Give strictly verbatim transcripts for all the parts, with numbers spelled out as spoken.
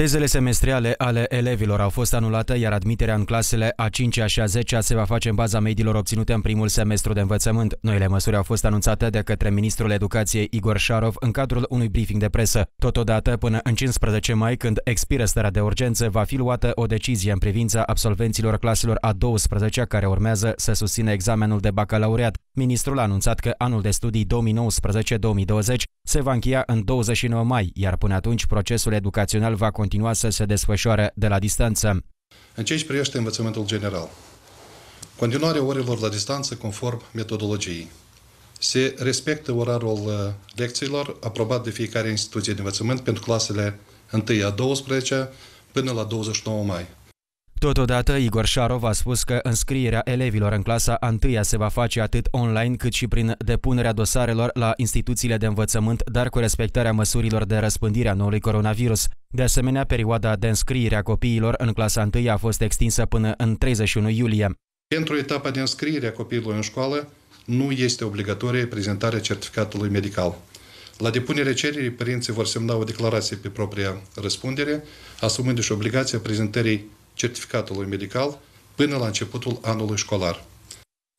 Tezele semestriale ale elevilor au fost anulate, iar admiterea în clasele a cincea și a zecea se va face în baza mediilor obținute în primul semestru de învățământ. Noile măsuri au fost anunțate de către Ministrul Educației Igor Șarov în cadrul unui briefing de presă. Totodată, până în cincisprezece mai, când expiră starea de urgență, va fi luată o decizie în privința absolvenților claselor a douăsprezecea care urmează să susțină examenul de bacalaureat. Ministrul a anunțat că anul de studii două mii nouăsprezece două mii douăzeci se va încheia în douăzeci și nouă mai, iar până atunci procesul educațional va continua să se desfășoare de la distanță. În ce își privește învățământul general, continuarea orelor la distanță conform metodologiei. Se respectă orarul lecțiilor aprobat de fiecare instituție de învățământ pentru clasele unu a douăsprezecea până la douăzeci și nouă mai. Totodată, Igor Șarov a spus că înscrierea elevilor în clasa a întâia se va face atât online cât și prin depunerea dosarelor la instituțiile de învățământ, dar cu respectarea măsurilor de răspândire a noului coronavirus. De asemenea, perioada de înscriere a copiilor în clasa a întâia a fost extinsă până în treizeci și unu iulie. Pentru etapa de înscriere a copiilor în școală nu este obligatorie prezentarea certificatului medical. La depunerea cererii, părinții vor semna o declarație pe propria răspundere, asumându-și obligația prezentării certificatului medical până la începutul anului școlar.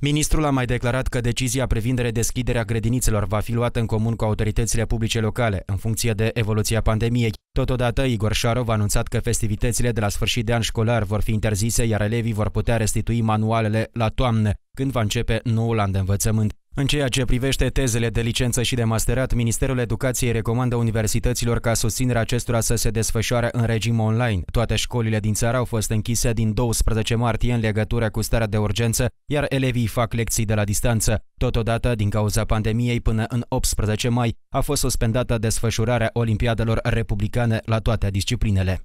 Ministrul a mai declarat că decizia privind redeschiderea grădinițelor va fi luată în comun cu autoritățile publice locale, în funcție de evoluția pandemiei. Totodată, Igor Șarov a anunțat că festivitățile de la sfârșit de an școlar vor fi interzise, iar elevii vor putea restitui manualele la toamnă, când va începe noul an de învățământ. În ceea ce privește tezele de licență și de masterat, Ministerul Educației recomandă universităților ca susținerea acestora să se desfășoare în regim online. Toate școlile din țară au fost închise din douăsprezece martie în legătură cu starea de urgență, iar elevii fac lecții de la distanță. Totodată, din cauza pandemiei, până în optsprezece mai a fost suspendată desfășurarea olimpiadelor republicane la toate disciplinele.